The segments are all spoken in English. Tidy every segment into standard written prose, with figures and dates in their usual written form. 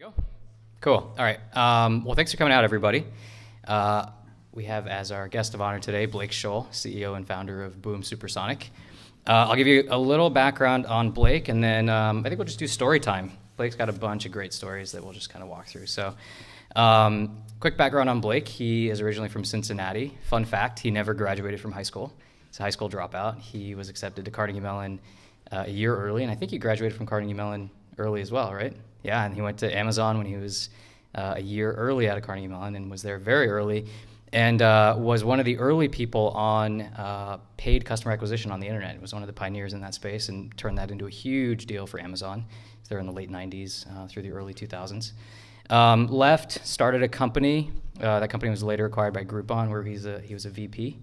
Go. Cool. All right. Well, thanks for coming out, everybody. We have as our guest of honor today, Blake Scholl, CEO and founder of Boom Supersonic. I'll give you a little background on Blake, and then I think we'll just do story time. Blake's got a bunch of great stories that we'll just kind of walk through. So quick background on Blake. He is originally from Cincinnati. Fun fact, he never graduated from high school. He's a high school dropout. He was accepted to Carnegie Mellon a year early, and I think he graduated from Carnegie Mellon early as well, right? Yeah, and he went to Amazon when he was a year early out of Carnegie Mellon and was there very early and was one of the early people on paid customer acquisition on the internet. It was one of the pioneers in that space and turned that into a huge deal for Amazon. So they're in the late 90s through the early 2000s. Left, started a company. That company was later acquired by Groupon, where he was a VP.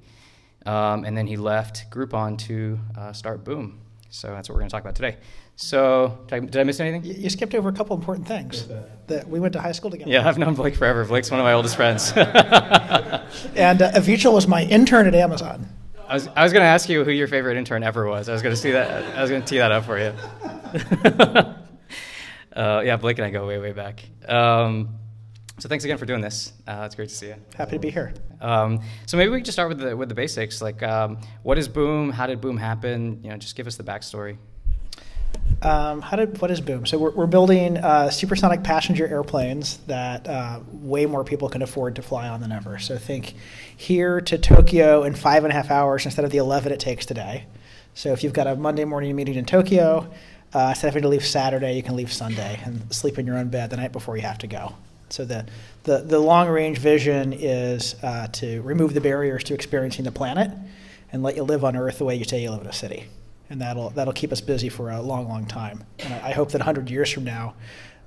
And then he left Groupon to start Boom. So that's what we're going to talk about today. So did I miss anything? You skipped over a couple important things. That we went to high school together. Yeah, I've known Blake forever. Blake's one of my oldest friends. And Avichal was my intern at Amazon. I was going to ask you who your favorite intern ever was. I was going to tee that up for you. Yeah, Blake and I go way, way back. So thanks again for doing this. It's great to see you. Happy to be here. So maybe we can just start with the basics. Like, what is Boom? How did Boom happen? You know, just give us the backstory. What is Boom? So we're building supersonic passenger airplanes that way more people can afford to fly on than ever. So think here to Tokyo in 5.5 hours instead of the 11 it takes today. So if you've got a Monday morning meeting in Tokyo, instead of having to leave Saturday, you can leave Sunday and sleep in your own bed the night before you have to go. So the long-range vision is to remove the barriers to experiencing the planet and let you live on Earth the way you say you live in a city. And that'll keep us busy for a long, long time. And I hope that 100 years from now,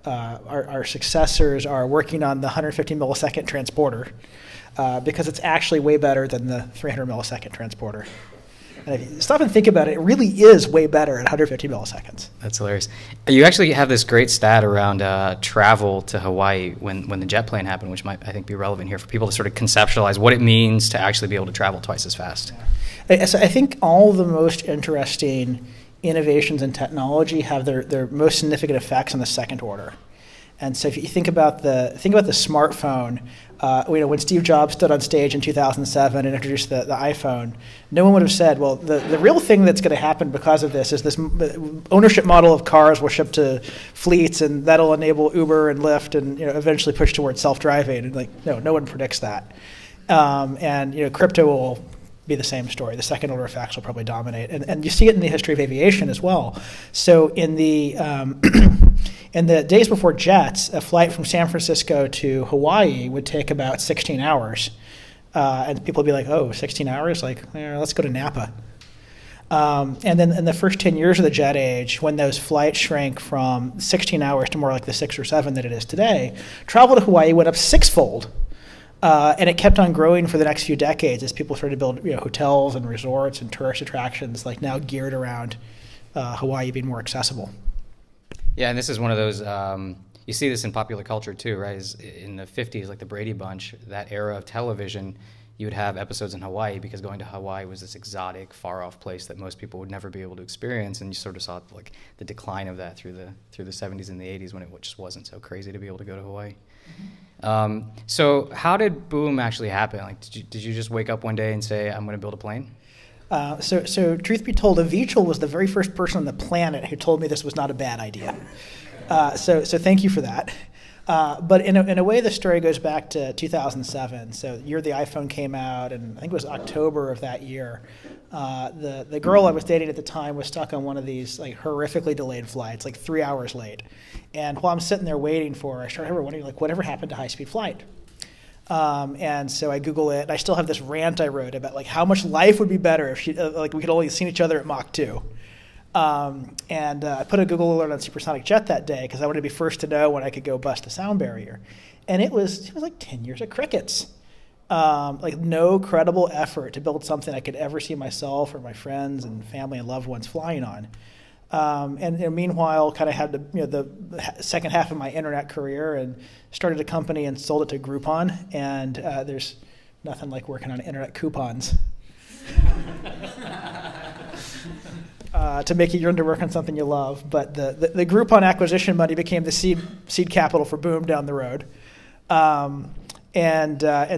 our successors are working on the 150 millisecond transporter because it's actually way better than the 300 millisecond transporter. And if you stop and think about it, it really is way better at 150 milliseconds. That's hilarious. You actually have this great stat around travel to Hawaii when the jet plane happened, which might, I think, be relevant here for people to sort of conceptualize what it means to actually be able to travel twice as fast. Yeah. So I think all the most interesting innovations in technology have their most significant effects on the second order. And so if you think about the smartphone, you know, when Steve Jobs stood on stage in 2007 and introduced the iPhone, no one would have said, well, the real thing that's going to happen because of this is this ownership model of cars will ship to fleets, and that'll enable Uber and Lyft and, you know, eventually push towards self-driving. And, like, no one predicts that. And, you know, crypto will be the same story. The second order effects will probably dominate. And you see it in the history of aviation as well. So in the in the days before jets, a flight from San Francisco to Hawaii would take about 16 hours. And people would be like, oh, 16 hours? Like, yeah, let's go to Napa. And then in the first 10 years of the jet age, when those flights shrank from 16 hours to more like the 6 or 7 that it is today, travel to Hawaii went up 6-fold. And it kept on growing for the next few decades as people started to build, you know, hotels and resorts and tourist attractions, like, now geared around Hawaii being more accessible. Yeah, and this is one of those, you see this in popular culture too, right? Is in the 50s, like the Brady Bunch, that era of television, you would have episodes in Hawaii because going to Hawaii was this exotic, far-off place that most people would never be able to experience, and you sort of saw, like, the decline of that through the 70s and the 80s when it just wasn't so crazy to be able to go to Hawaii. So how did Boom actually happen? Like, did you just wake up one day and say, I'm going to build a plane? So truth be told, Avichal was the very first person on the planet who told me this was not a bad idea. So thank you for that. But in a way, the story goes back to 2007. So the year the iPhone came out, and I think it was October of that year, the girl I was dating at the time was stuck on one of these, like, horrifically delayed flights, like 3 hours late. And while I'm sitting there waiting for her, I started wondering, like, whatever happened to high-speed flight? And so I Google it. I still have this rant I wrote about, like, how much life would be better if we could only have seen each other at Mach 2. I put a Google alert on supersonic jet that day because I wanted to be first to know when I could go bust the sound barrier. And it was like 10 years of crickets. Like, no credible effort to build something I could ever see myself or my friends and family and loved ones flying on. And meanwhile, kind of had the second half of my internet career and started a company and sold it to Groupon. And there's nothing like working on internet coupons. to make it your work on something you love. But the Groupon acquisition money became the seed capital for Boom down the road. And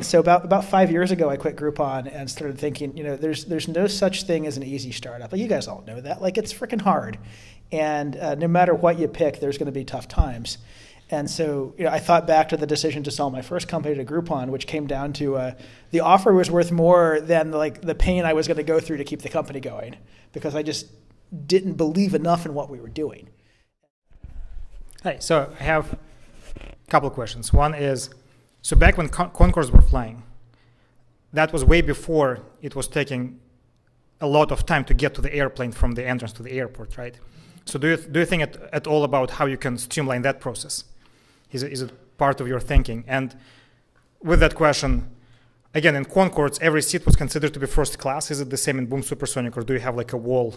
so about 5 years ago, I quit Groupon and started thinking, you know, there's no such thing as an easy startup. Like, you guys all know that. Like, it's freaking hard. And no matter what you pick, there's going to be tough times. And so, you know, I thought back to the decision to sell my first company to Groupon, which came down to the offer was worth more than like the pain I was going to go through to keep the company going, because I just didn't believe enough in what we were doing. Hey, so I have a couple of questions. One is, so back when Concordes were flying, that was way before it was taking a lot of time to get to the airplane from the entrance to the airport, right? So do you think at all about how you can streamline that process? Is it part of your thinking? And with that question, again, in Concordes, every seat was considered to be first class. Is it the same in Boom Supersonic, or do you have like a wall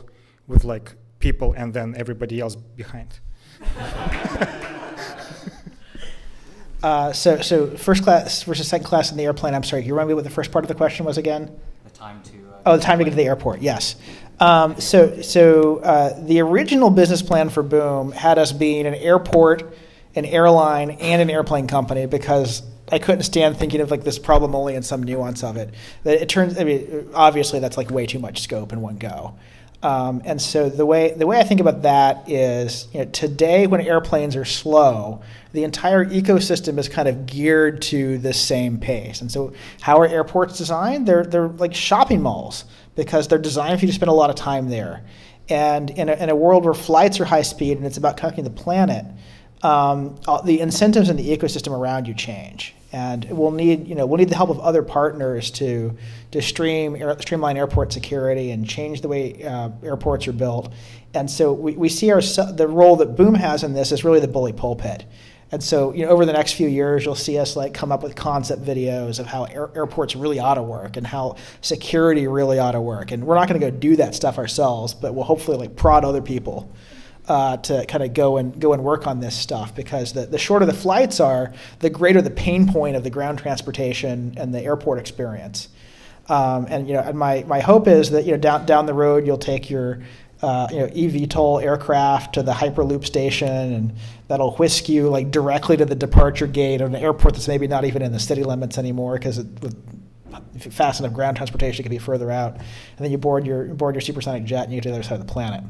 with like people and then everybody else behind? So first class versus second class in the airplane. I'm sorry, you remind me what the first part of the question was again? The time to the time to get to the airport. Yes. So the original business plan for Boom had us being an airport, an airline, and an airplane company, because I couldn't stand thinking of like this problem only in some nuance of it. It turns, I mean, obviously that's like way too much scope in one go. And so the way I think about that is, you know, today when airplanes are slow, the entire ecosystem is kind of geared to the same pace. And so how are airports designed? They're like shopping malls, because they're designed for you to spend a lot of time there. And in a world where flights are high speed and it's about conquering the planet, the incentives in the ecosystem around you change. And we'll need the help of other partners to streamline airport security and change the way airports are built. And so we see the role that Boom has in this is really the bully pulpit. And so, you know, over the next few years, you'll see us like come up with concept videos of how airports really ought to work and how security really ought to work. And we're not going to go do that stuff ourselves, but we'll hopefully like prod other people to kind of go and work on this stuff, because the shorter the flights are, the greater the pain point of the ground transportation and the airport experience. And you know, and my hope is that, you know, down the road you'll take your you know, eVTOL aircraft to the Hyperloop station, and that'll whisk you like directly to the departure gate of an airport that's maybe not even in the city limits anymore, because with fast enough ground transportation it could be further out, and then you board your supersonic jet and you get to the other side of the planet.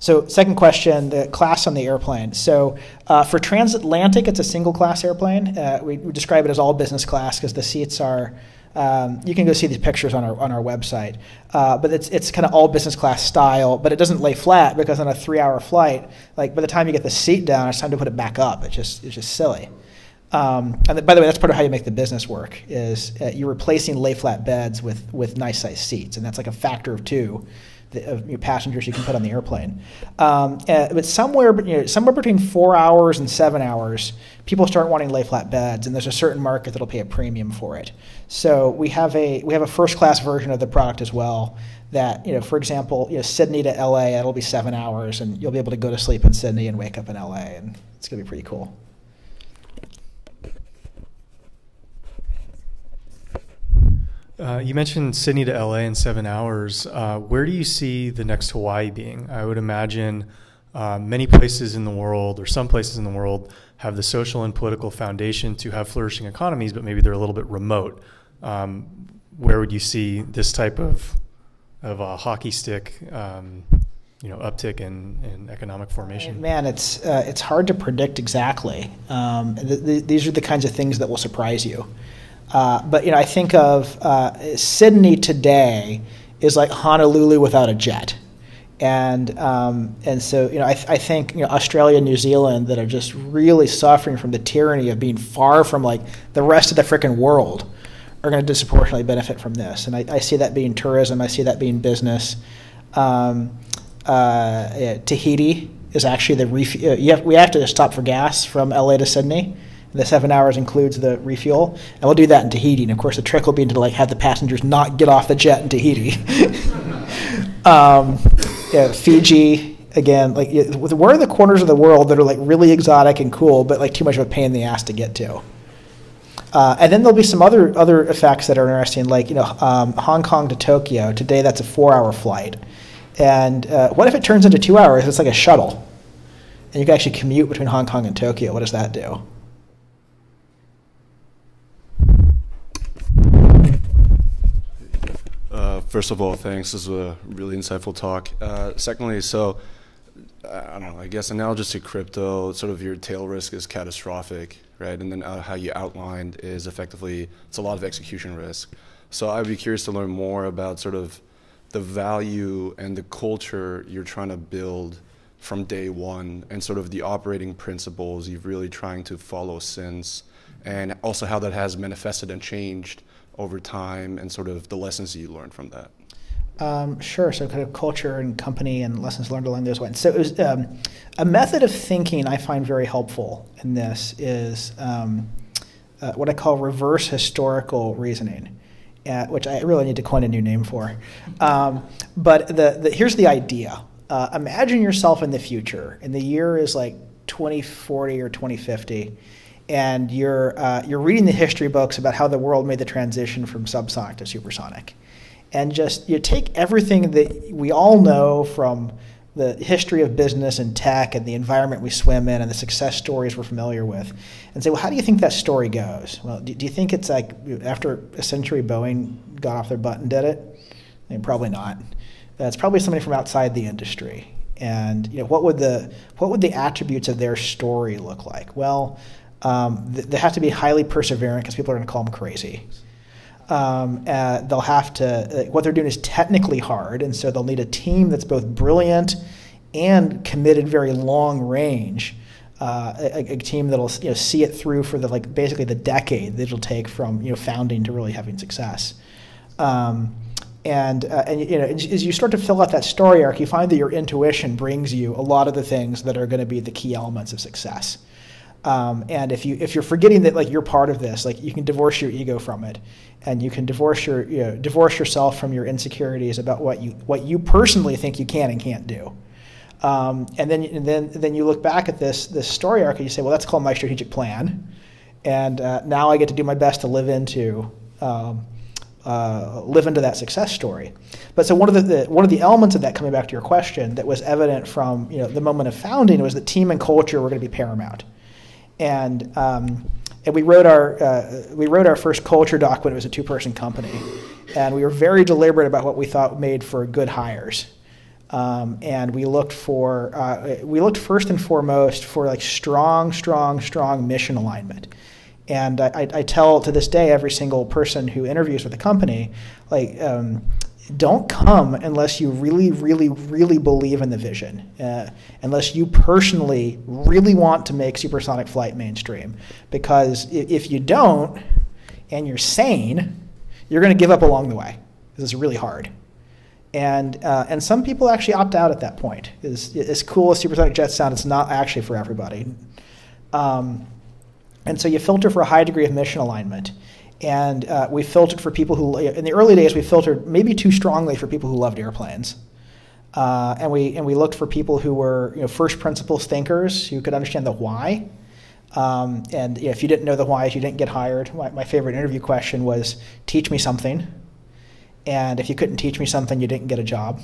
So second question, the class on the airplane. So for transatlantic, it's a single class airplane. We describe it as all business class, because the seats are, you can go see these pictures on our website. But it's kind of all business class style, but it doesn't lay flat, because on a 3-hour flight, like by the time you get the seat down, it's time to put it back up. It's just silly. And by the way, that's part of how you make the business work, is you're replacing lay flat beds with nice sized seats. And that's like a factor of 2. Of your passengers you can put on the airplane, but somewhere between 4 hours and 7 hours, people start wanting lay flat beds, and there's a certain market that'll pay a premium for it. So we have a first class version of the product as well. That, you know, for example, you know, Sydney to LA, that'll be 7 hours, and you'll be able to go to sleep in Sydney and wake up in LA, and it's going to be pretty cool. You mentioned Sydney to LA in 7 hours. Where do you see the next Hawaii being? I would imagine many places in the world, or some places in the world, have the social and political foundation to have flourishing economies, but maybe they're a little bit remote. Where would you see this type of hockey stick, you know, uptick in economic formation? Man, it's hard to predict exactly. These are the kinds of things that will surprise you. But, you know, I think of Sydney today is like Honolulu without a jet. And so, you know, I think, you know, Australia and New Zealand, that are just really suffering from the tyranny of being far from like the rest of the frickin' world, are going to disproportionately benefit from this. And I see that being tourism. I see that being business. Yeah, Tahiti is actually the refuel. We have to just stop for gas from LA to Sydney. The 7 hours includes the refuel, and we'll do that in Tahiti. And of course, the trick will be to like have the passengers not get off the jet in Tahiti. Yeah, Fiji again, like where are the corners of the world that are like really exotic and cool, but like too much of a pain in the ass to get to? And then there'll be some other effects that are interesting, like Hong Kong to Tokyo. Today that's a 4-hour flight. And what if it turns into 2 hours? It's like a shuttle. And you can actually commute between Hong Kong and Tokyo. What does that do? First of all, thanks. This was a really insightful talk. Secondly, so I don't know, I guess analogous to crypto, sort of your tail risk is catastrophic, right? And then how you outlined is effectively, it's a lot of execution risk. So I'd be curious to learn more about sort of the value and the culture you're trying to build from day one and sort of the operating principles you've really trying to follow since, and also how that has manifested and changed over time and sort of the lessons you learned from that. Sure, so kind of culture and company and lessons learned along those lines. So it was, a method of thinking I find very helpful in this is what I call reverse historical reasoning, which I really need to coin a new name for. But here's the idea. Imagine yourself in the future, and the year is like 2040 or 2050, and you're reading the history books about how the world made the transition from subsonic to supersonic. And just you take everything that we all know from the history of business and tech and the environment we swim in and the success stories we're familiar with and say, well, how do you think that story goes? Well, do you think it's like after a century Boeing got off their butt and did it? I mean, probably not. That's probably somebody from outside the industry. And what would the attributes of their story look like? Well, they have to be highly perseverant because people are going to call them crazy. They'll have to, what they're doing is technically hard, and so they'll need a team that's both brilliant and committed very long range, a team that'll see it through for the basically the decade that it'll take from founding to really having success. As you start to fill out that story arc, you find that your intuition brings you a lot of the things that are going to be the key elements of success. And if you're forgetting that you're part of this, you can divorce your ego from it, and you can divorce your divorce yourself from your insecurities about what you personally think you can and can't do, and then you look back at this story arc and you say, well, that's called my strategic plan, and now I get to do my best to live into that success story. But so one of the elements of that, coming back to your question, that was evident from the moment of founding was that team and culture were going to be paramount. And we wrote our first culture doc when it was a two-person company, and we were very deliberate about what we thought made for good hires. And we looked first and foremost for strong mission alignment. And I tell to this day every single person who interviews with the company, don't come unless you really, really, really believe in the vision, unless you personally really want to make supersonic flight mainstream. Because if you don't and you're sane, you're going to give up along the way. This is really hard. And some people actually opt out at that point. As cool as supersonic jets sound, it's not actually for everybody. And so you filter for a high degree of mission alignment. And we filtered for people who, in the early days, we filtered maybe too strongly for people who loved airplanes. And we looked for people who were first principles thinkers, who could understand the why. And if you didn't know the why, you didn't get hired. My favorite interview question was, teach me something. And if you couldn't teach me something, you didn't get a job.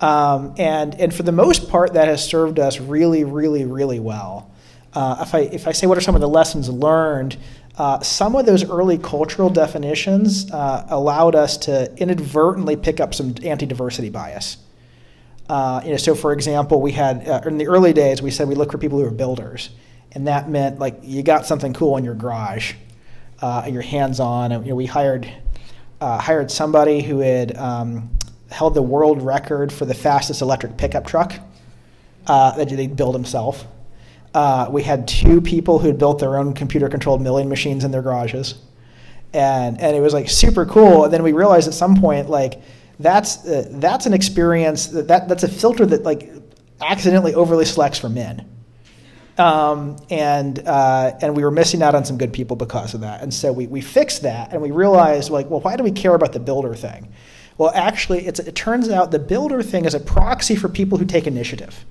And for the most part, that has served us really, really, really well. If I say what are some of the lessons learned, some of those early cultural definitions allowed us to inadvertently pick up some anti-diversity bias. So, for example, we had in the early days we said we look for people who are builders, and that meant you got something cool in your garage, and you're hands-on. And we hired somebody who had held the world record for the fastest electric pickup truck that they'd build himself. We had two people who had built their own computer-controlled milling machines in their garages, and it was super cool. And then we realized at some point that's an experience that's a filter that accidentally overly selects for men, and we were missing out on some good people because of that. And so we fixed that, and we realized well, why do we care about the builder thing? Well, actually, it turns out the builder thing is a proxy for people who take initiative.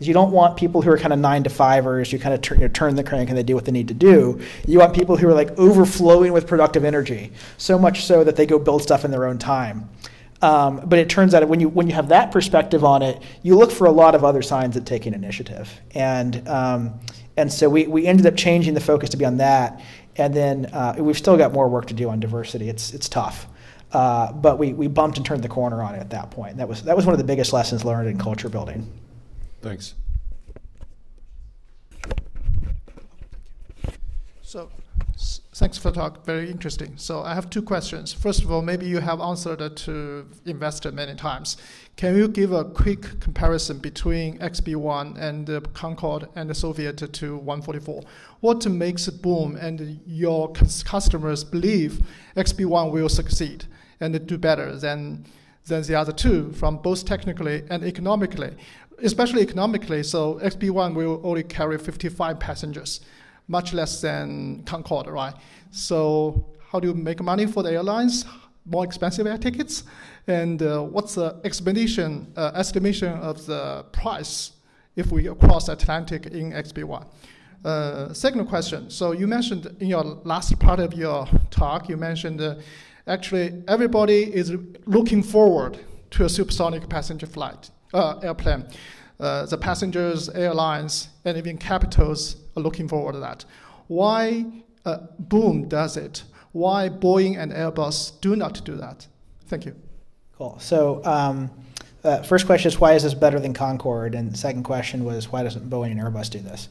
is you don't want people who are kind of 9-to-5ers, you kind of turn the crank and they do what they need to do. You want people who are like overflowing with productive energy, so much so that they go build stuff in their own time. But it turns out when you have that perspective on it, you look for a lot of other signs of taking initiative. And so we ended up changing the focus to be on that. And then we've still got more work to do on diversity. It's tough. But we bumped and turned the corner on it at that point. That was one of the biggest lessons learned in culture building. Thanks. So thanks for the talk, very interesting. So I have two questions. First of all, maybe you have answered it to investor many times. Can you give a quick comparison between XB1 and the Concorde and the Soviet Tu-144? What makes Boom and your customers believe XB1 will succeed and do better than the other two, from both technically and economically? Especially economically, so XB1 will only carry 55 passengers, much less than Concorde, right? So how do you make money for the airlines? More expensive air tickets? And what's the estimation of the price if we cross Atlantic in XB1? Second question, so you mentioned in your last part of your talk, you mentioned actually everybody is looking forward to a supersonic passenger flight, airplane. The passengers, airlines, and even capitals are looking forward to that. Why Boom does it? Why Boeing and Airbus do not do that? Thank you. Cool. So first question is, why is this better than Concorde? And second question was, why doesn't Boeing and Airbus do this?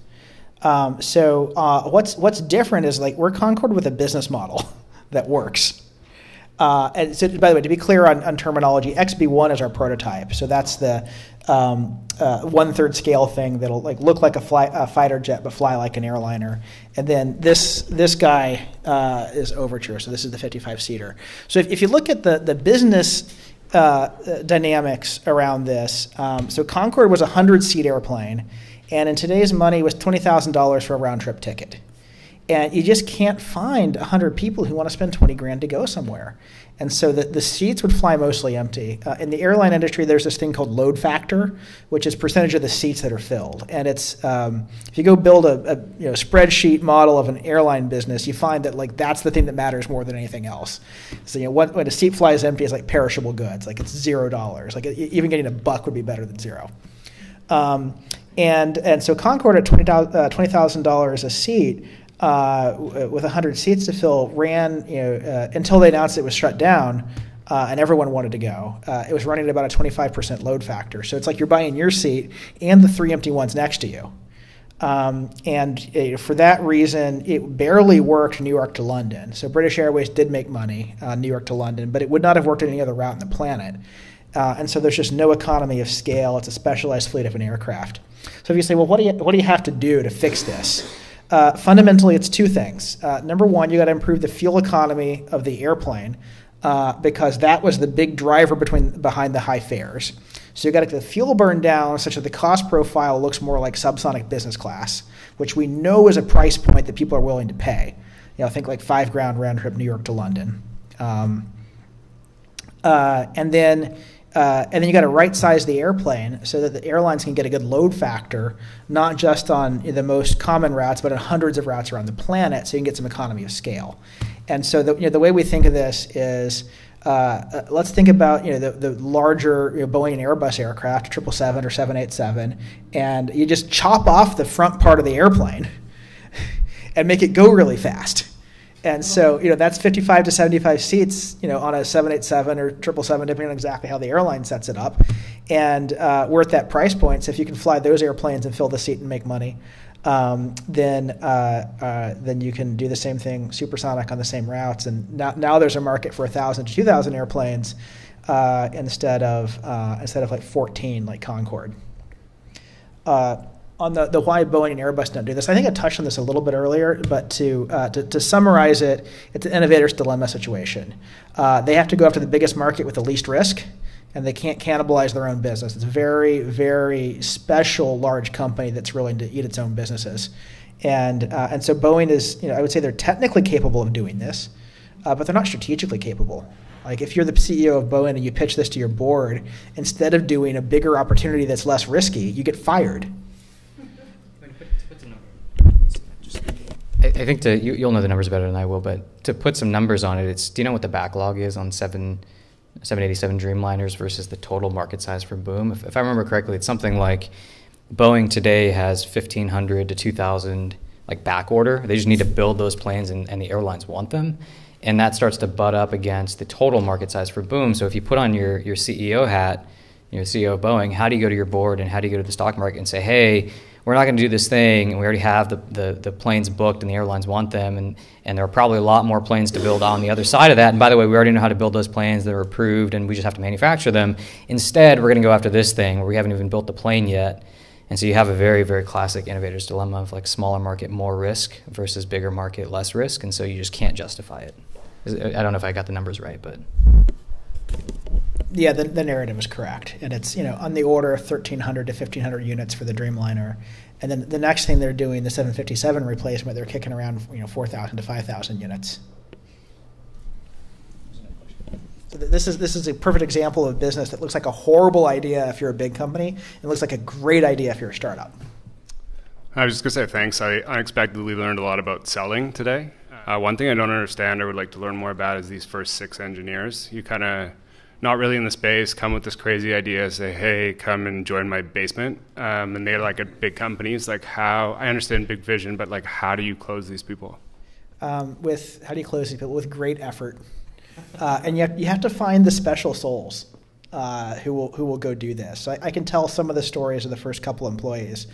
What's different is, like, we're Concorde with a business model that works. And so, by the way, to be clear on terminology, XB1 is our prototype. So that's the one-third scale thing that'll look like a fighter jet but fly like an airliner. And then this guy is Overture. So this is the 55-seater. So if you look at the business dynamics around this, so Concorde was a 100-seat airplane, and in today's money was $20,000 for a round-trip ticket. And you just can't find 100 people who want to spend 20 grand to go somewhere. And so the seats would fly mostly empty. In the airline industry, there's this thing called load factor, which is percentage of the seats that are filled. And it's if you go build a spreadsheet model of an airline business, you find that that's the thing that matters more than anything else. So when a seat flies empty, it's like perishable goods. Like it's $0. Like even getting $1 would be better than $0. And so Concorde at $20,000 a seat, with 100 seats to fill, ran until they announced it was shut down, and everyone wanted to go. It was running at about a 25% load factor. So it's like you're buying your seat and the three empty ones next to you. For that reason, it barely worked New York to London. So British Airways did make money New York to London, but it would not have worked on any other route on the planet. And so there's just no economy of scale. It's a specialized fleet of an aircraft. So if you say, well, what do you have to do to fix this? Fundamentally, it's two things. Number one, you got to improve the fuel economy of the airplane because that was the big driver behind the high fares. So you got to get the fuel burn down such that the cost profile looks more like subsonic business class, which we know is a price point that people are willing to pay. Think like $5 round trip New York to London, and then you got to right-size the airplane so that the airlines can get a good load factor, not just on the most common routes, but on hundreds of routes around the planet, so you can get some economy of scale. And so the way we think of this is, let's think about the larger Boeing and Airbus aircraft, 777 or 787, and you just chop off the front part of the airplane and make it go really fast. And so, that's 55 to 75 seats, on a 787 or 777, depending on exactly how the airline sets it up. And we're at that price point. So if you can fly those airplanes and fill the seat and make money, then you can do the same thing supersonic on the same routes. And now there's a market for 1,000 to 2,000 airplanes instead of like 14 like Concorde. On the why Boeing and Airbus don't do this, I think I touched on this a little bit earlier, but to summarize it, it's an innovator's dilemma situation. They have to go after the biggest market with the least risk, and they can't cannibalize their own business. It's a very, very special large company that's willing to eat its own businesses. And so Boeing is, I would say they're technically capable of doing this, but they're not strategically capable. Like if you're the CEO of Boeing and you pitch this to your board, instead of doing a bigger opportunity that's less risky, you get fired. I think you'll know the numbers better than I will, but to put some numbers on it, do you know what the backlog is on 787 Dreamliners versus the total market size for Boom? If I remember correctly, it's something like Boeing today has 1,500 to 2,000 like back order. They just need to build those planes, and the airlines want them. And that starts to butt up against the total market size for Boom. So if you put on your CEO hat, you're CEO of Boeing, how do you go to your board and how do you go to the stock market and say, hey, we're not going to do this thing, and we already have the planes booked and the airlines want them, and there are probably a lot more planes to build on the other side of that. And by the way, we already know how to build those planes that are approved, and we just have to manufacture them. Instead, we're going to go after this thing where we haven't even built the plane yet. And so you have a very, very classic innovator's dilemma of like smaller market, more risk versus bigger market, less risk. And so you just can't justify it. I don't know if I got the numbers right, but. Yeah, the narrative is correct. And it's, you know, on the order of 1,300 to 1,500 units for the Dreamliner. And then the next thing they're doing, the 757 replacement, they're kicking around, you know, 4,000 to 5,000 units. So this is a perfect example of a business that looks like a horrible idea if you're a big company and looks like a great idea if you're a startup. I was just going to say thanks. I unexpectedly learned a lot about selling today. One thing I don't understand or would like to learn more about is these first 6 engineers. You kind of... not really in the space, come with this crazy idea, say, hey, come and join my basement. And they're like at big companies, like how, I understand big vision, but like how do you close these people? How do you close these people? With great effort. And you have to find the special souls who will go do this. So I can tell some of the stories of the first couple employees.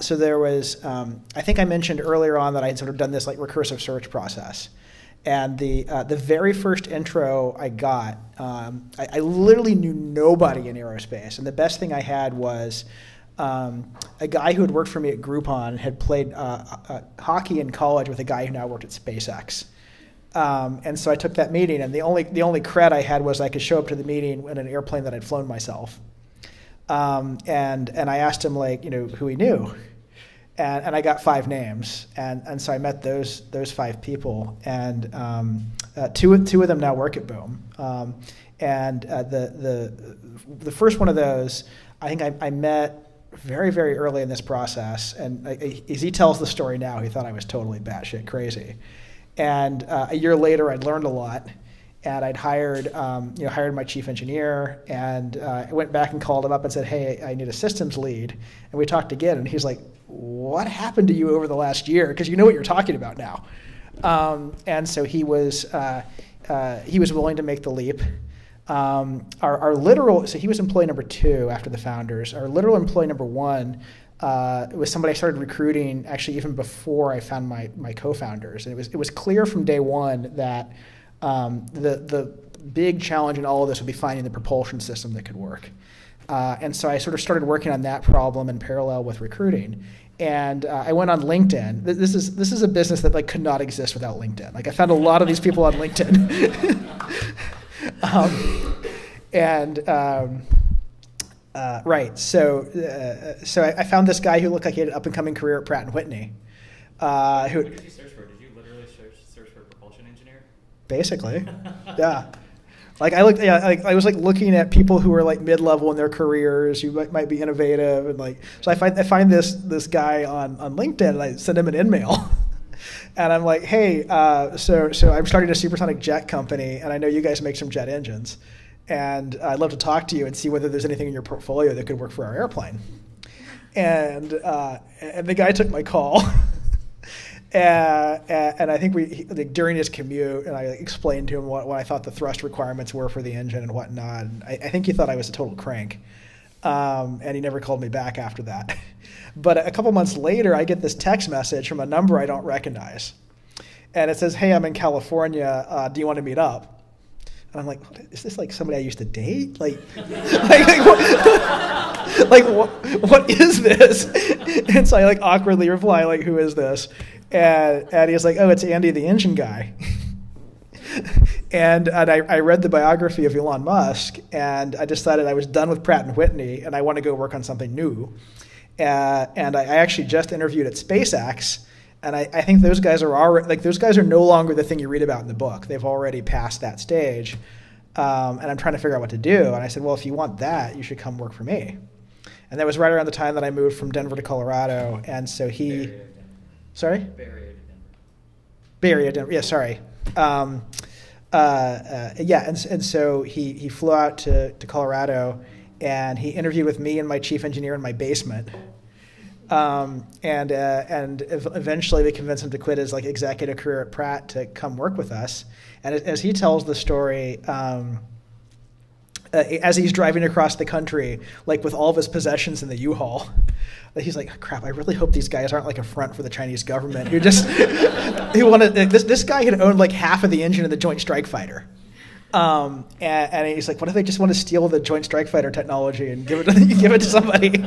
So there was, I think I mentioned earlier on that I had sort of done this like recursive search process. And the very first intro I got, I literally knew nobody in aerospace. And the best thing I had was a guy who had worked for me at Groupon, had played hockey in college with a guy who now worked at SpaceX. And so I took that meeting, and the only cred I had was I could show up to the meeting in an airplane that I'd flown myself. And I asked him, like, you know, who he knew. And I got 5 names, and so I met those 5 people, and two of them now work at Boom. The first one of those, I think I met very, very early in this process, and as he tells the story now, he thought I was totally batshit crazy. And a year later, I'd learned a lot. And I'd hired my chief engineer, and I went back and called him up and said, hey, I need a systems lead. And we talked again, and he's like, what happened to you over the last year? Because you know what you're talking about now. And so he was willing to make the leap. Our literal, so he was employee number 2 after the founders. Our literal employee number 1 was somebody I started recruiting actually even before I found my co-founders. And it was clear from day 1 that the big challenge in all of this would be finding the propulsion system that could work. And so I sort of started working on that problem in parallel with recruiting. And I went on LinkedIn. This is a business that like could not exist without LinkedIn. Like I found a lot of these people on LinkedIn. So I found this guy who looked like he had an up-and-coming career at Pratt & Whitney. What did you search for? Did you literally search for propulsion engineer? Basically, yeah. Like I looked, yeah. I was like looking at people who were like mid-level in their careers, who might be innovative, and like so. I find this guy on LinkedIn, and I send him an in-mail, and I'm like, hey, so I'm starting a supersonic jet company, and I know you guys make some jet engines, and I'd love to talk to you and see whether there's anything in your portfolio that could work for our airplane. And the guy took my call. And I think during his commute, and I explained to him what I thought the thrust requirements were for the engine and whatnot. And I think he thought I was a total crank, and he never called me back after that. But a couple months later, I get this text message from a number I don't recognize, and it says, "Hey, I'm in California. Do you want to meet up?" And I'm like, is this like somebody I used to date? Like, what is this? And so I like awkwardly reply, like, who is this? And he's like, oh, it's Andy the engine guy. And I read the biography of Elon Musk, and I decided I was done with Pratt & Whitney, and I want to go work on something new. And I actually just interviewed at SpaceX. And I think those guys are already, like, those guys are no longer the thing you read about in the book. They've already passed that stage. and I'm trying to figure out what to do. And I said, well, if you want that, you should come work for me. And that was right around the time that I moved from Denver to Colorado. And so he, sorry? Bay Area, Denver. Yeah, sorry. And so he flew out to Colorado, and he interviewed with me and my chief engineer in my basement. And eventually they convinced him to quit his like executive career at Pratt to come work with us. And as he tells the story, as he's driving across the country, like with all of his possessions in the U-Haul, he's like, oh, crap, I really hope these guys aren't like a front for the Chinese government. You're just, he wanted, this guy had owned like half of the engine of the Joint Strike Fighter. And he's like, what if they just want to steal the Joint Strike Fighter technology and give it to somebody?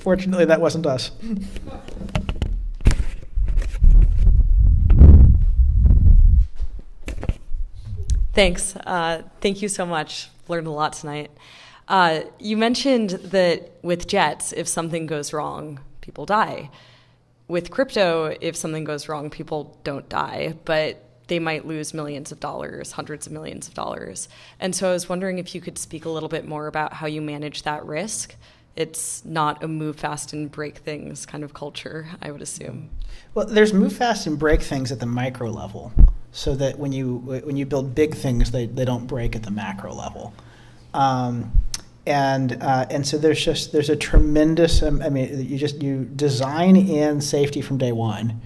Fortunately, that wasn't us. Thanks. Thank you so much. Learned a lot tonight. You mentioned that with jets, if something goes wrong, people die. With crypto, if something goes wrong, people don't die, but they might lose millions of dollars, hundreds of millions of dollars. And so I was wondering if you could speak a little bit more about how you manage that risk. It's not a move fast and break things kind of culture, I would assume. Well, there's move fast and break things at the micro level, so that when you build big things, they don't break at the macro level. And so there's a tremendous, I mean, you design in safety from day one.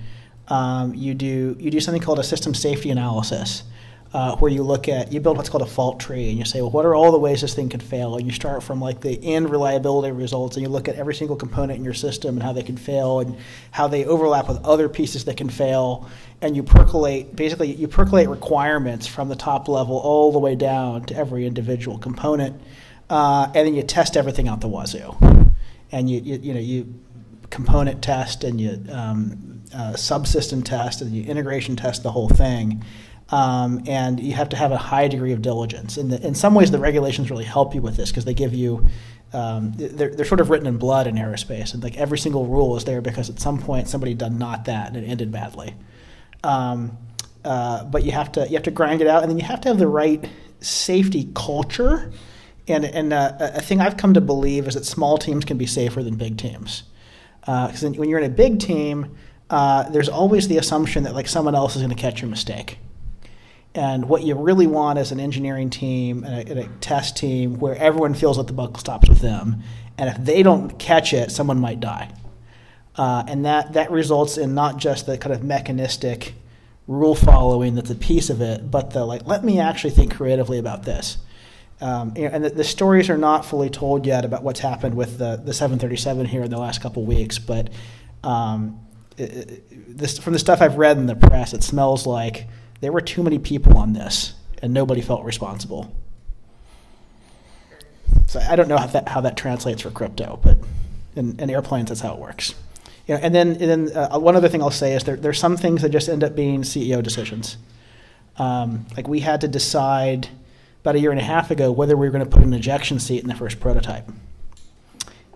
You do something called a system safety analysis, where you build what's called a fault tree, and you say, well, what are all the ways this thing could fail? And you start from like the end reliability results, and you look at every single component in your system and how they can fail and how they overlap with other pieces that can fail. And you percolate, basically you percolate requirements from the top level all the way down to every individual component. And then you test everything out the wazoo. And you component test, and you subsystem test, and you integration test the whole thing. And you have to have a high degree of diligence. And in some ways, the regulations really help you with this, because they give you they're sort of written in blood in aerospace, and like every single rule is there because at some point somebody done not that and it ended badly. But you have to grind it out, and then you have to have the right safety culture. And a thing I've come to believe is that small teams can be safer than big teams, because when you're in a big team, there's always the assumption that like someone else is going to catch your mistake. And what you really want is an engineering team and a test team where everyone feels that the buck stops with them. And if they don't catch it, someone might die. And that results in not just the kind of mechanistic rule following that's a piece of it, but the like, let me actually think creatively about this. And the stories are not fully told yet about what's happened with the 737 here in the last couple weeks. But from the stuff I've read in the press, it smells like there were too many people on this, and nobody felt responsible. So I don't know how that translates for crypto, but in airplanes, that's how it works. You know, and then one other thing I'll say is there's some things that just end up being CEO decisions. Like we had to decide about a year and a half ago whether we were going to put an ejection seat in the first prototype,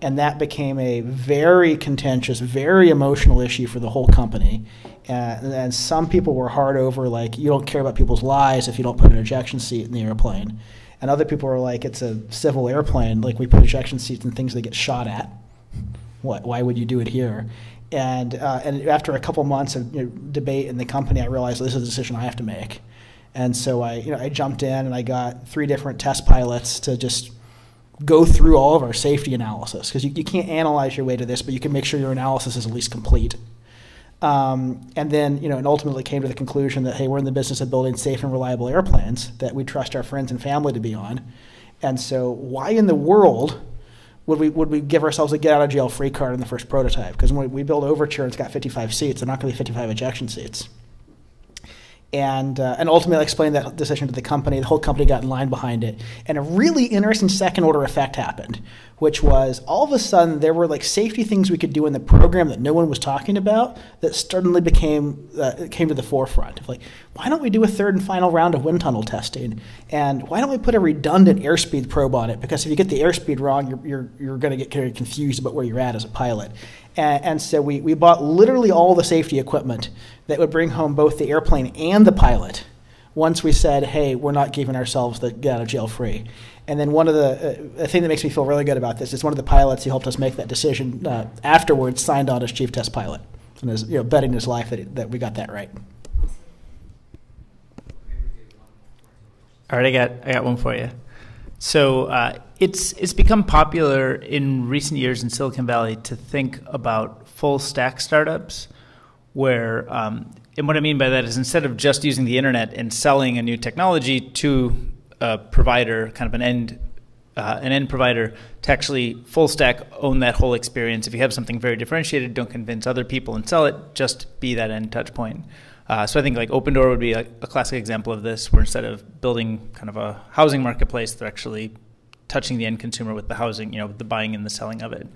and that became a very contentious, very emotional issue for the whole company. And some people were hard over, like, you don't care about people's lives if you don't put an ejection seat in the airplane. And other people were like, it's a civil airplane. Like, we put ejection seats in things that get shot at. What? Why would you do it here? And after a couple months of debate in the company, I realized this is a decision I have to make. And so I jumped in, and I got 3 different test pilots to just go through all of our safety analysis. Because you can't analyze your way to this, but you can make sure your analysis is at least complete. And then, and ultimately came to the conclusion that, hey, we're in the business of building safe and reliable airplanes that we trust our friends and family to be on. And so why in the world would we give ourselves a get-out-of-jail-free card in the first prototype? Because when we build Overture and it's got 55 seats, they're not going to be 55 ejection seats. And ultimately I explained that decision to the company. The whole company got in line behind it. And a really interesting second-order effect happened, which was all of a sudden there were like safety things we could do in the program that no one was talking about that suddenly came to the forefront. Like, why don't we do a third and final round of wind tunnel testing? And why don't we put a redundant airspeed probe on it? Because if you get the airspeed wrong, you're going to get very confused about where you're at as a pilot. And so we bought literally all the safety equipment that would bring home both the airplane and the pilot once we said, hey, we're not giving ourselves the get out of jail free. And then one of the thing that makes me feel really good about this is one of the pilots who helped us make that decision afterwards signed on as chief test pilot, and is, betting his life that we got that right. All right, I got one for you. So it's become popular in recent years in Silicon Valley to think about full stack startups, where and what I mean by that is instead of just using the internet and selling a new technology to a provider, kind of an end provider, to actually full stack own that whole experience. If you have something very differentiated, don't convince other people and sell it, just be that end touch point. So I think like Opendoor would be a classic example of this, where instead of building kind of a housing marketplace, they're actually touching the end consumer with the housing, with the buying and the selling of it.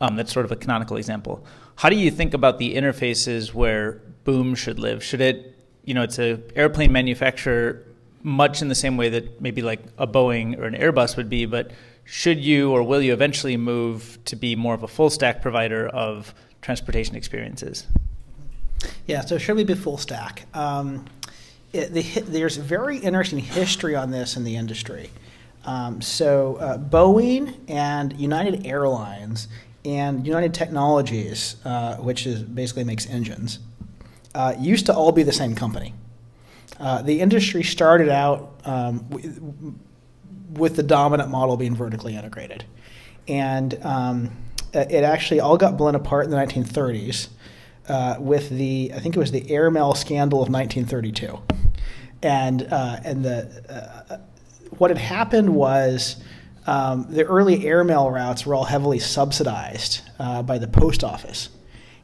That's sort of a canonical example. How do you think about the interfaces where Boom should live? Should it, it's an airplane manufacturer, much in the same way that maybe like a Boeing or an Airbus would be, but should you or will you eventually move to be more of a full stack provider of transportation experiences? Yeah, so should we be full stack? There's very interesting history on this in the industry. Boeing and United Airlines and United Technologies, which is basically makes engines, used to all be the same company. The industry started out with the dominant model being vertically integrated. And it actually all got blown apart in the 1930s with the, I think it was the airmail scandal of 1932. And what had happened was the early airmail routes were all heavily subsidized by the post office.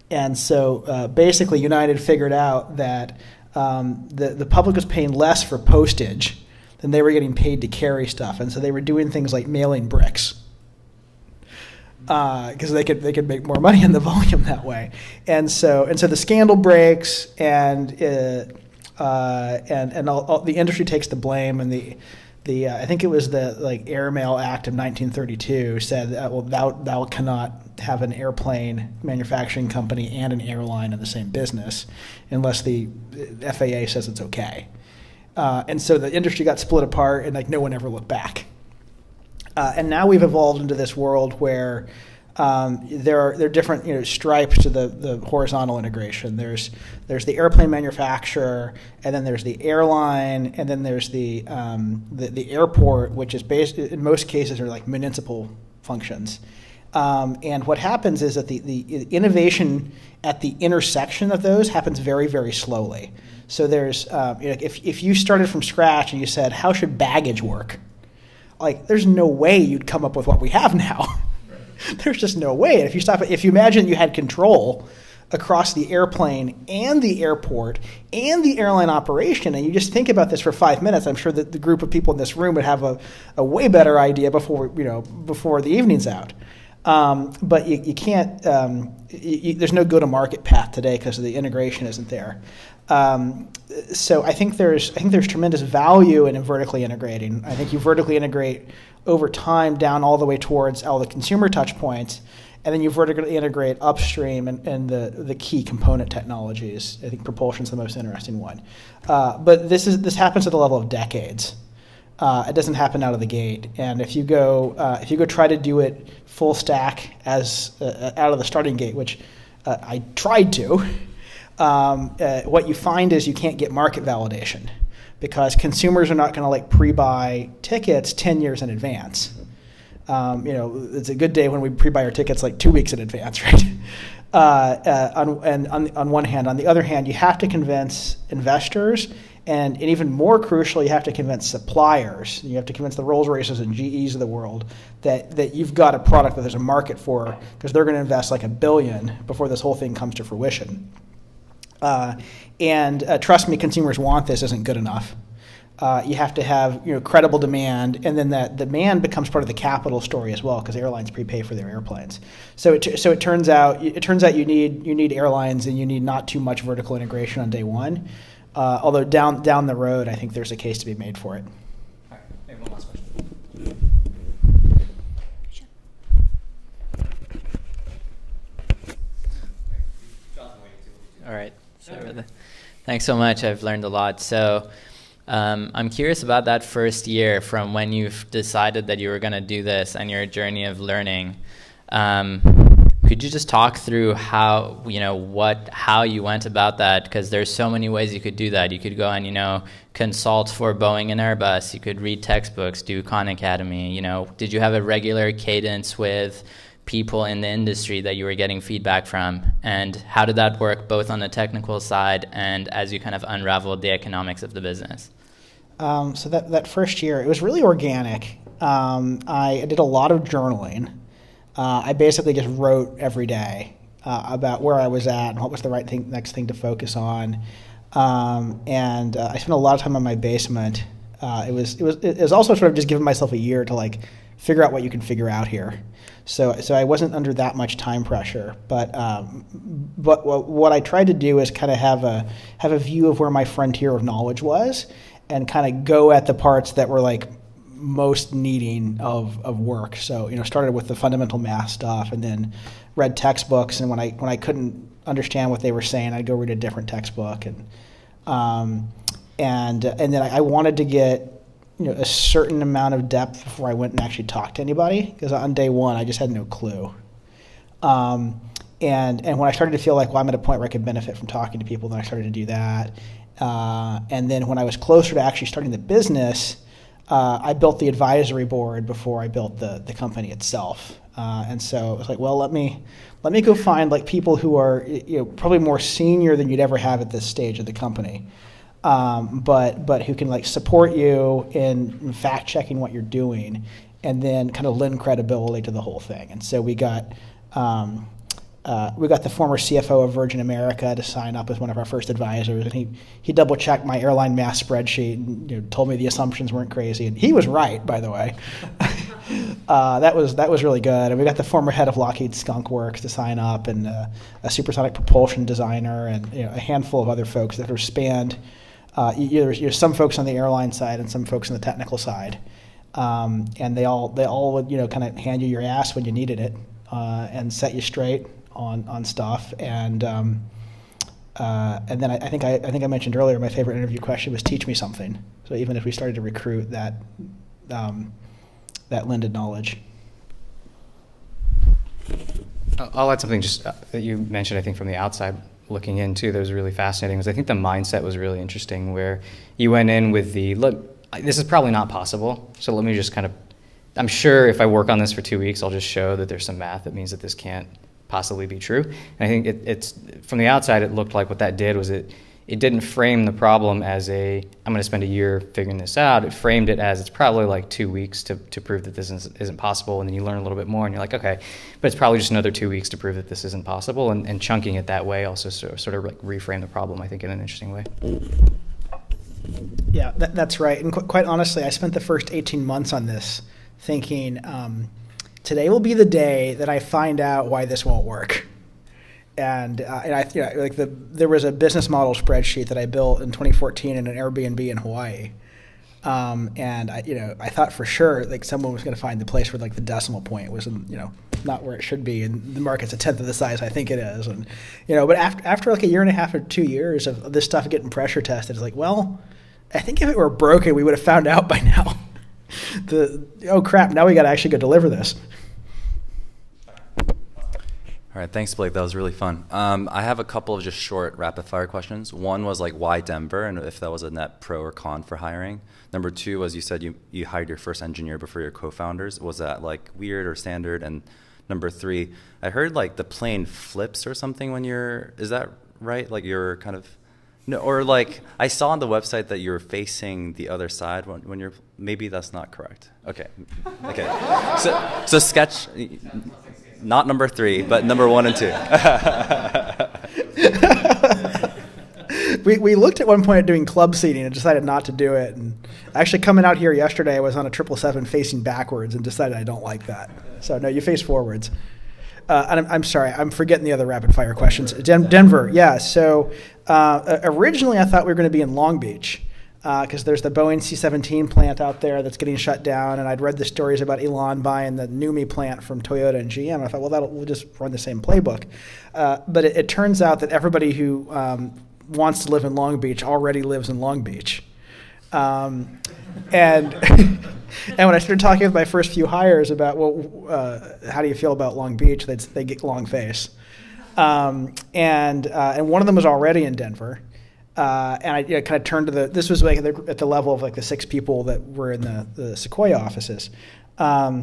And so basically United figured out that the public was paying less for postage than they were getting paid to carry stuff, and so they were doing things like mailing bricks because they could make more money on the volume that way. And so the scandal breaks, and the industry takes the blame, and I think it was the Airmail Act of 1932 said well thou cannot have an airplane manufacturing company and an airline in the same business unless the FAA says it's okay. And so the industry got split apart, and no one ever looked back. And now we've evolved into this world where there are different stripes to the horizontal integration. There's the airplane manufacturer, and then there's the airline, and then there's the airport, which is based in most cases are municipal functions. And what happens is that the innovation at the intersection of those happens very, very slowly. So there's if you started from scratch and you said, how should baggage work? There's no way you'd come up with what we have now. Right. There's just no way. And if you imagine you had control across the airplane and the airport and the airline operation, and you just think about this for 5 minutes, I'm sure that the group of people in this room would have a way better idea before before the evening's out. But you can't. There's no go-to-market path today because the integration isn't there. So I think there's tremendous value in vertically integrating. I think you vertically integrate over time down all the way towards all the consumer touch points, and then you vertically integrate upstream and the key component technologies. I think propulsion's the most interesting one. But this happens at the level of decades. It doesn't happen out of the gate, and if you go try to do it full stack as out of the starting gate, which I tried to, what you find is you can't get market validation because consumers are not going to pre-buy tickets 10 years in advance. It's a good day when we pre-buy our tickets 2 weeks in advance, right? On one hand, on the other hand, you have to convince investors. And even more crucial, you have to convince suppliers. You have to convince the Rolls-Royces and GEs of the world that you've got a product that there's a market for, because they're going to invest $1 billion before this whole thing comes to fruition. Trust me, consumers want this. Isn't good enough. You have to have credible demand, and then that demand becomes part of the capital story as well, because airlines prepay for their airplanes. So it turns out you need airlines, and you need not too much vertical integration on day one. Although down the road, I think there's a case to be made for it. All right, maybe one last question. Sure. All right. So, thanks so much. I've learned a lot. So I'm curious about that first year from when you've decided that you were going to do this and your journey of learning. Could you just talk through how, how you went about that? Because there's so many ways you could do that. You could go and, consult for Boeing and Airbus. You could read textbooks, do Khan Academy. Did you have a regular cadence with people in the industry that you were getting feedback from? And how did that work both on the technical side and as you kind of unraveled the economics of the business? So that first year, it was really organic. I did a lot of journaling. I basically just wrote every day about where I was at and what was the right thing, next thing to focus on. I spent a lot of time in my basement. It was also sort of just giving myself a year to figure out what you can figure out here. So I wasn't under that much time pressure. But what I tried to do is kind of have a view of where my frontier of knowledge was, and kind of go at the parts that were most needing of work. So, started with the fundamental math stuff and then read textbooks. And when I couldn't understand what they were saying, I'd go read a different textbook. And then I wanted to get, a certain amount of depth before I went and actually talked to anybody, because on day one, I just had no clue. And when I started to feel like, well, I'm at a point where I could benefit from talking to people, then I started to do that. And then when I was closer to actually starting the business, I built the advisory board before I built the company itself, and so it was like, well, let me go find people who are probably more senior than you'd ever have at this stage of the company, but who can support you in fact checking what you're doing, and then kind of lend credibility to the whole thing. And so we got the former CFO of Virgin America to sign up as one of our first advisors, and he double-checked my airline math spreadsheet and told me the assumptions weren't crazy, and he was right, by the way. That was really good. And we got the former head of Lockheed Skunk Works to sign up, and a supersonic propulsion designer, and a handful of other folks that have spanned. There's some folks on the airline side and some folks on the technical side, and they all would kind of hand you your ass when you needed it, and set you straight on stuff. And then I think I mentioned earlier, my favorite interview question was teach me something. So even if we started to recruit that that lended knowledge. I'll add something just that you mentioned, I think, from the outside looking in too, that was really fascinating, was I think the mindset was really interesting, where you went in with the, look, this is probably not possible, so let me just kind of, I'm sure if I work on this for 2 weeks, I'll just show that there's some math that means that this can't possibly be true. And I think it's from the outside, it looked like what that did was it didn't frame the problem as I'm going to spend a year figuring this out. It framed it as it's probably 2 weeks to prove that this isn't possible. And then you learn a little bit more and you're like, okay, but it's probably just another 2 weeks to prove that this isn't possible. And chunking it that way also sort of reframe the problem, I think, in an interesting way. Yeah, that's right. And quite honestly, I spent the first 18 months on this thinking, today will be the day that I find out why this won't work. There was a business model spreadsheet that I built in 2014 in an Airbnb in Hawaii, I thought for sure someone was going to find the place where the decimal point was not where it should be, and the market's a tenth of the size I think it is, and but after a year and a half or 2 years of this stuff getting pressure tested, it's well, I think if it were broken, we would have found out by now. Oh crap! Now we got to actually go deliver this. All right, thanks, Blake. That was really fun. I have a couple of just short rapid-fire questions. One was why Denver, and if that was a net pro or con for hiring. Number two was, you said you hired your first engineer before your co-founders. Was that weird or standard? And number three, I heard the plane flips or something when you're. Is that right? You're kind of. No, or I saw on the website that you're facing the other side when you're, maybe that's not correct. Okay. So sketch, not number three, but number one and two. We looked at one point at doing club seating and decided not to do it. And actually coming out here yesterday, I was on a 777 facing backwards and decided I don't like that. So no, you face forwards. And I'm sorry, I'm forgetting the other rapid-fire questions. Denver, yeah. So originally I thought we were going to be in Long Beach, because there's the Boeing C-17 plant out there that's getting shut down, and I'd read the stories about Elon buying the NUMMI plant from Toyota and GM. And I thought, well, we'll just run the same playbook. But it turns out that everybody who wants to live in Long Beach already lives in Long Beach. And when I started talking with my first few hires about, well, how do you feel about Long Beach, they get long face. And one of them was already in Denver. And I kind of turned to the, this was like at the level of like the 6 people that were in the Sequoia offices. I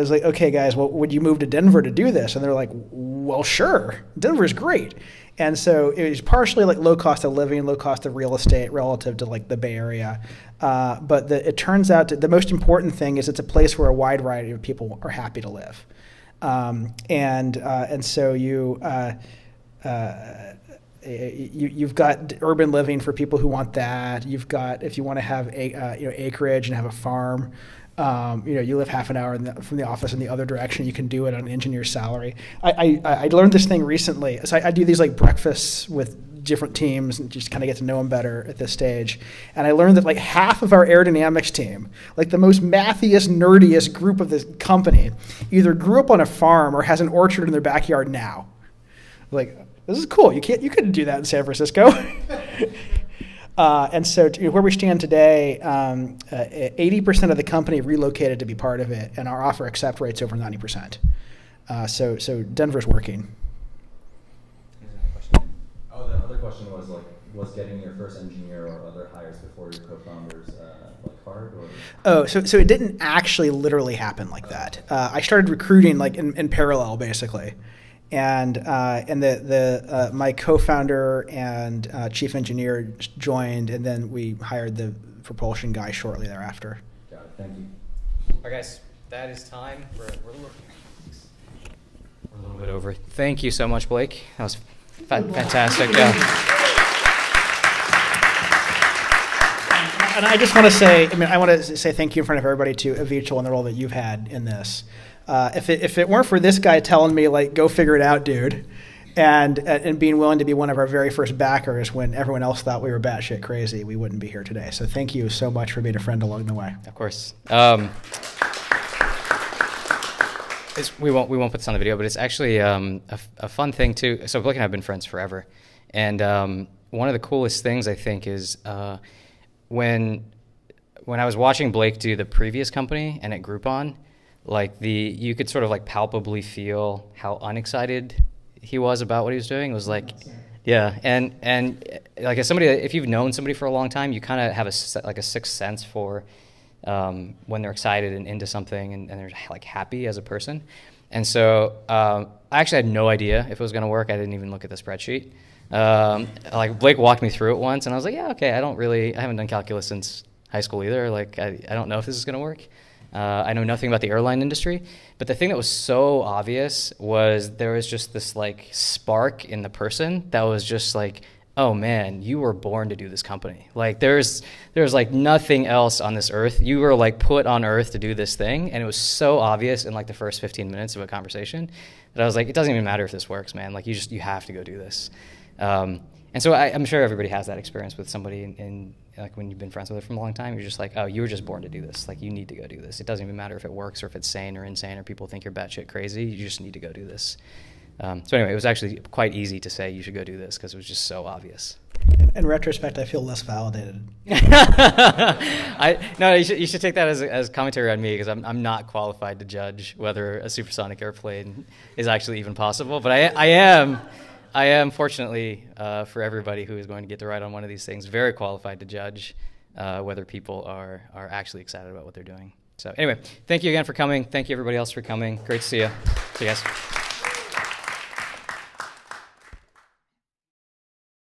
was like, okay, guys, well, would you move to Denver to do this? And they're like, well, sure. Denver's great. And so it was partially like low cost of living, low cost of real estate relative to like the Bay Area. But it turns out that the most important thing is it's a place where a wide variety of people are happy to live. And so you've got urban living for people who want that. You've got, if you want to have a, acreage and have a farm, you live half an hour from the office in the other direction. You can do it on an engineer's salary. I learned this thing recently. So I do these like breakfasts with different teams and just kind of get to know them better at this stage. And I learned that like half of our aerodynamics team, like the most mathiest, nerdiest group of this company, either grew up on a farm or has an orchard in their backyard now. Like, this is cool. You couldn't do that in San Francisco. And so where we stand today, 80% of the company relocated to be part of it, and our offer accept rate's over 90%. So Denver's working. Oh, the other question was, like, was getting your first engineer or other hires before your co-founders like hard? Or? Oh, so it didn't actually literally happen like that. I started recruiting like in parallel, basically. And my co-founder and chief engineer joined, and then we hired the propulsion guy shortly thereafter. Got it. Thank you. All right, guys, that is time. We're a little bit over. Thank you so much, Blake. That was fantastic. And I just want to say, I want to say thank you in front of everybody to Avichal and the role that you've had in this. If it weren't for this guy telling me, like, go figure it out, dude, and being willing to be one of our very first backers when everyone else thought we were batshit crazy, we wouldn't be here today. So thank you so much for being a friend along the way. Of course. We won't put this on the video, but it's actually a fun thing, too. So Blake and I have been friends forever. And one of the coolest things, I think, is when I was watching Blake do the previous company and at Groupon, like you could sort of like palpably feel how unexcited he was about what he was doing. It was like, yeah, and like as somebody, if you've known somebody for a long time, you kind of have a sixth sense for when they're excited and into something, and they're like happy as a person. And so I actually had no idea if it was going to work. I didn't even look at the spreadsheet. Like Blake walked me through it once, and I was like, yeah, okay. I haven't done calculus since high school either. Like I don't know if this is going to work. I know nothing about the airline industry, but the thing that was so obvious was there was just this like spark in the person that was just like, oh man, you were born to do this company. Like there's like nothing else on this earth. You were like put on earth to do this thing. And it was so obvious in like the first 15 minutes of a conversation that I was like, it doesn't even matter if this works, man. Like you have to go do this. And so I'm sure everybody has that experience with somebody in like when you've been friends with them for a long time, you're just like, oh, you were just born to do this. Like, you need to go do this. It doesn't even matter if it works or if it's sane or insane or people think you're batshit crazy. You just need to go do this. So anyway, it was actually quite easy to say you should go do this because it was just so obvious. In retrospect, I feel less validated. No, you should take that as commentary on me because I'm not qualified to judge whether a supersonic airplane is actually even possible, but I am, fortunately, for everybody who is going to get to ride on one of these things, very qualified to judge whether people are actually excited about what they're doing. So anyway, thank you again for coming. Thank you, everybody else, for coming. Great to see you. See you guys.